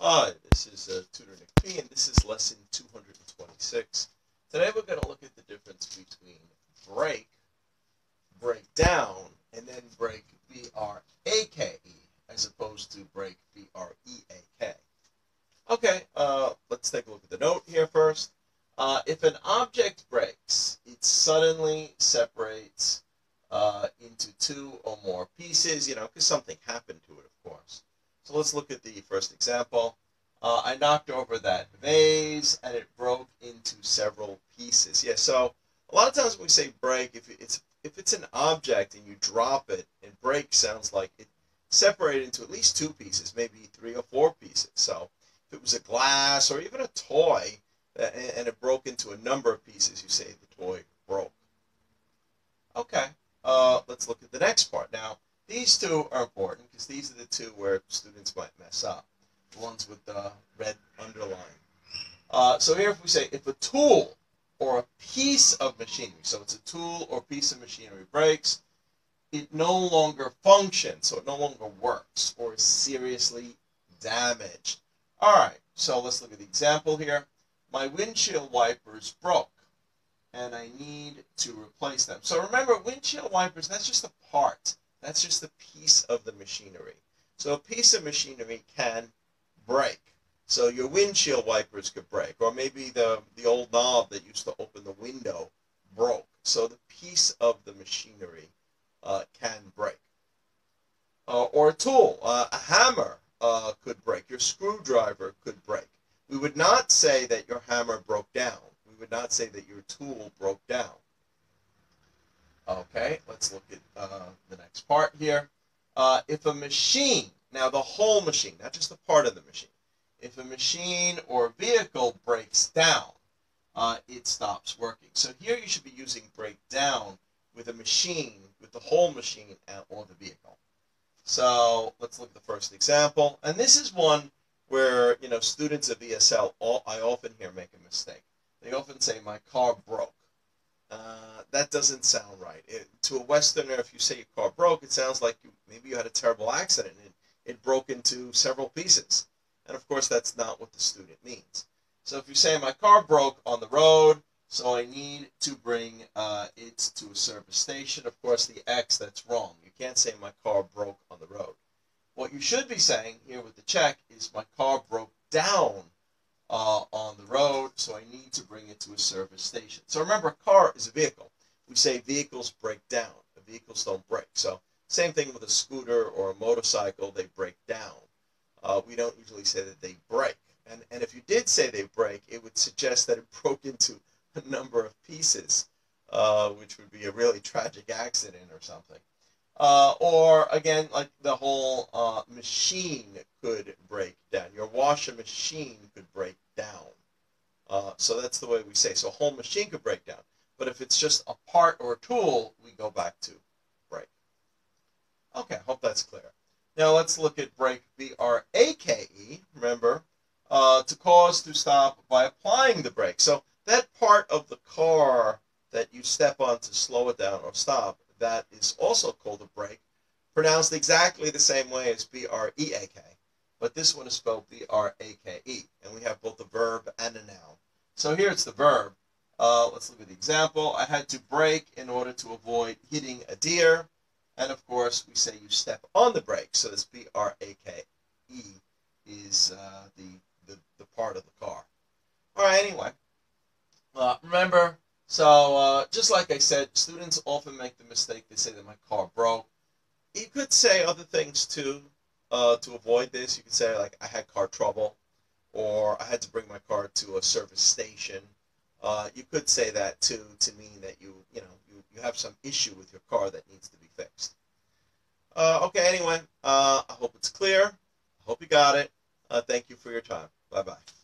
Hi, this is Tutor Nick P, and this is lesson 226. Today we're going to look at the difference between break, breakdown, and then break B-R-A-K-E, as opposed to break B-R-E-A-K. Okay, let's take a look at the note here first. If an object breaks, it suddenly separates into two or more pieces, you know, because something happened to it, of course. So let's look at the first example. I knocked over that vase and it broke into several pieces. Yeah, so a lot of times when we say break, if it's an object and you drop it, and break sounds like it separated into at least two pieces, maybe three or four pieces. So if it was a glass or even a toy and it broke into a number of pieces, you say the toy broke. Okay, let's look at the next part now. These two are important because these are the two where students might mess up, the ones with the red underline. So here if we say, if a tool or a piece of machinery, so it's a tool or piece of machinery breaks, it no longer functions, so it no longer works or is seriously damaged. All right, so let's look at the example here. My windshield wipers broke and I need to replace them. So remember, windshield wipers, that's just a part. That's just a piece of the machinery. So a piece of machinery can break. So your windshield wipers could break, or maybe the old knob that used to open the window broke. So the piece of the machinery can break. Or a tool, a hammer could break. Your screwdriver could break. We would not say that your hammer broke down. We would not say that your tool broke down. Okay, let's look at the next part here. If a machine, now the whole machine, not just the part of the machine, if a machine or vehicle breaks down, it stops working. So here you should be using break down with a machine, with the whole machine or the vehicle. So let's look at the first example. And this is one where, you know, students of ESL, I often hear make a mistake. They often say, my car broke. That doesn't sound right. To a Westerner, if you say your car broke, it sounds like maybe you had a terrible accident and it broke into several pieces. And of course, that's not what the student means. So if you say, my car broke on the road, so I need to bring it to a service station. Of course, the X, that's wrong. You can't say my car broke on the road. What you should be saying here with the check is my car broke down on the road, so I need to bring it to a service station. So remember, a car is a vehicle. We say vehicles break down. The vehicles don't break. So same thing with a scooter or a motorcycle, they break down. We don't usually say that they break. And if you did say they break, it would suggest that it broke into a number of pieces, which would be a really tragic accident or something. Or again, like the whole machine could break down. Your washer machine could break down. So that's the way we say. So a whole machine could break down. But if it's just a part or a tool, we go back to break. Okay, I hope that's clear. Now let's look at break, B-R-A-K-E, remember, to cause to stop by applying the brake. So that part of the car that you step on to slow it down or stop, that is also called a brake, pronounced exactly the same way as B-R-E-A-K, but this one is spelled B-R-A-K-E, and we have both a verb and a noun. So here it's the verb. Let's look at the example. I had to brake in order to avoid hitting a deer, and of course we say you step on the brake, so this B-R-A-K-E is the part of the car. All right, anyway, remember, so just like I said, students often make the mistake, they say that my car broke. You could say other things too to avoid this. You could say like I had car trouble, or I had to bring my car to a service station. You could say that too to mean that you have some issue with your car that needs to be fixed. Okay, anyway, I hope it's clear. I hope you got it. Thank you for your time. Bye-bye.